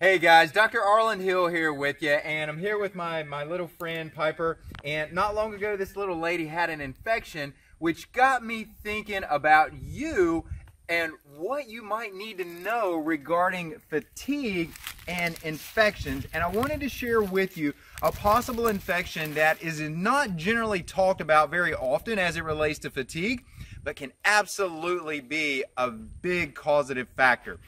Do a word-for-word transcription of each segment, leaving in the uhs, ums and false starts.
Hey guys, Doctor Arland Hill here with you, and I'm here with my, my little friend Piper, and not long ago this little lady had an infection which got me thinking about you and what you might need to know regarding fatigue and infections. And I wanted to share with you a possible infection that is not generally talked about very often as it relates to fatigue, but can absolutely be a big causative factor.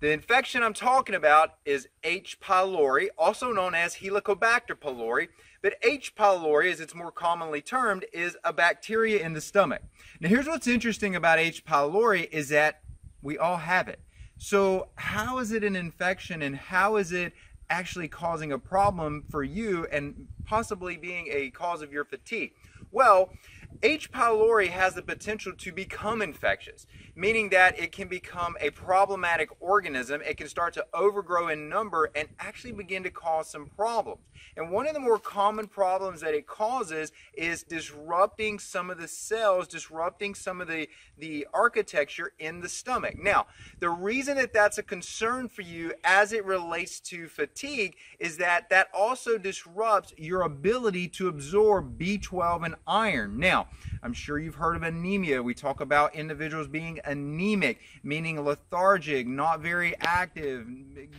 The infection I'm talking about is H. pylori, also known as Helicobacter pylori, but H. pylori, as it's more commonly termed, is a bacteria in the stomach. Now here's what's interesting about H. pylori is that we all have it. So how is it an infection and how is it actually causing a problem for you and possibly being a cause of your fatigue? Well, H. pylori has the potential to become infectious, meaning that it can become a problematic organism. It can start to overgrow in number and actually begin to cause some problems. And one of the more common problems that it causes is disrupting some of the cells, disrupting some of the, the architecture in the stomach. Now, the reason that that's a concern for you as it relates to fatigue is that that also disrupts your ability to absorb B twelve and iron. Now, I'm sure you've heard of anemia. We talk about individuals being anemic, meaning lethargic, not very active,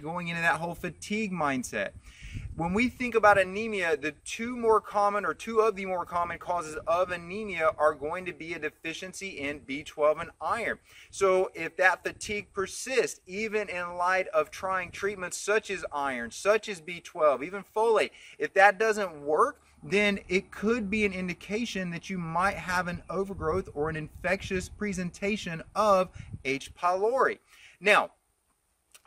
going into that whole fatigue mindset. When we think about anemia, the two more common or two of the more common causes of anemia are going to be a deficiency in B twelve and iron. So if that fatigue persists, even in light of trying treatments such as iron, such as B twelve, even folate, if that doesn't work, then it could be an indication that you might have an overgrowth or an infectious presentation of H. pylori. Now,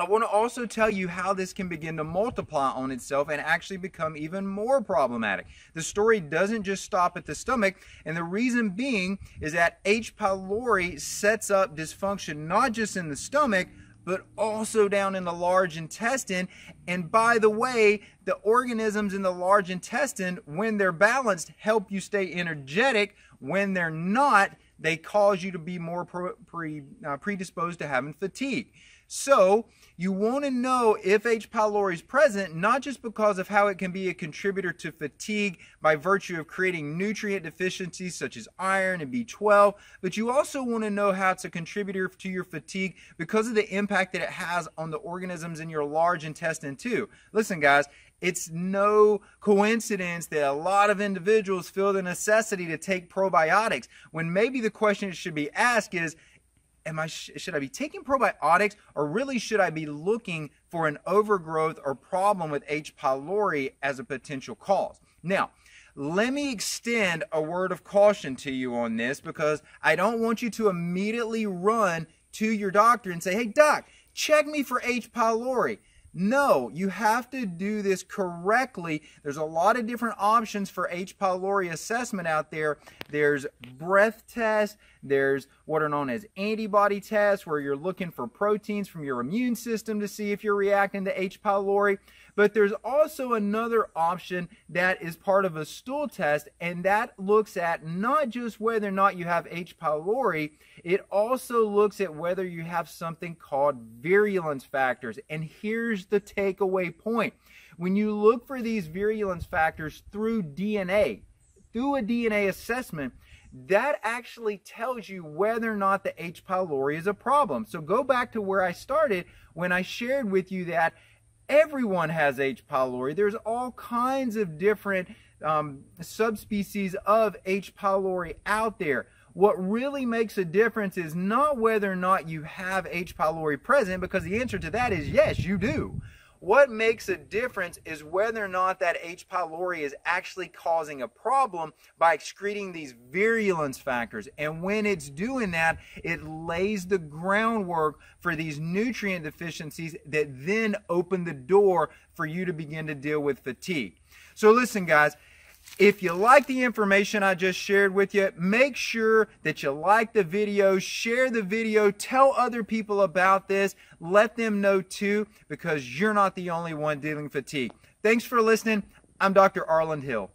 I want to also tell you how this can begin to multiply on itself and actually become even more problematic. The story doesn't just stop at the stomach, and the reason being is that H. pylori sets up dysfunction not just in the stomach, but also down in the large intestine. And by the way, the organisms in the large intestine, when they're balanced, help you stay energetic. When they're not, they cause you to be more pre, uh, predisposed to having fatigue. So you want to know if H. pylori is present, not just because of how it can be a contributor to fatigue by virtue of creating nutrient deficiencies such as iron and B twelve, but you also want to know how it's a contributor to your fatigue because of the impact that it has on the organisms in your large intestine too. Listen guys, it's no coincidence that a lot of individuals feel the necessity to take probiotics when maybe the question that should be asked is, Am I, should I be taking probiotics, or really should I be looking for an overgrowth or problem with H. pylori as a potential cause? Now, let me extend a word of caution to you on this, because I don't want you to immediately run to your doctor and say, hey doc, check me for H. pylori. No, you have to do this correctly. There's a lot of different options for H. pylori assessment out there. There's breath tests, there's what are known as antibody tests where you're looking for proteins from your immune system to see if you're reacting to H. pylori. But there's also another option that is part of a stool test, and that looks at not just whether or not you have H. pylori, it also looks at whether you have something called virulence factors. And here's the takeaway point. When you look for these virulence factors through D N A, through a D N A assessment, that actually tells you whether or not the H. pylori is a problem. So go back to where I started when I shared with you that everyone has H. pylori. There's all kinds of different um, subspecies of H. pylori out there. What really makes a difference is not whether or not you have H. pylori present, because the answer to that is yes, you do. What makes a difference is whether or not that H. pylori is actually causing a problem by excreting these virulence factors. And when it's doing that, it lays the groundwork for these nutrient deficiencies that then open the door for you to begin to deal with fatigue. So listen guys, if you like the information I just shared with you, make sure that you like the video, share the video, tell other people about this, let them know too, because you're not the only one dealing with fatigue. Thanks for listening. I'm Doctor Arland Hill.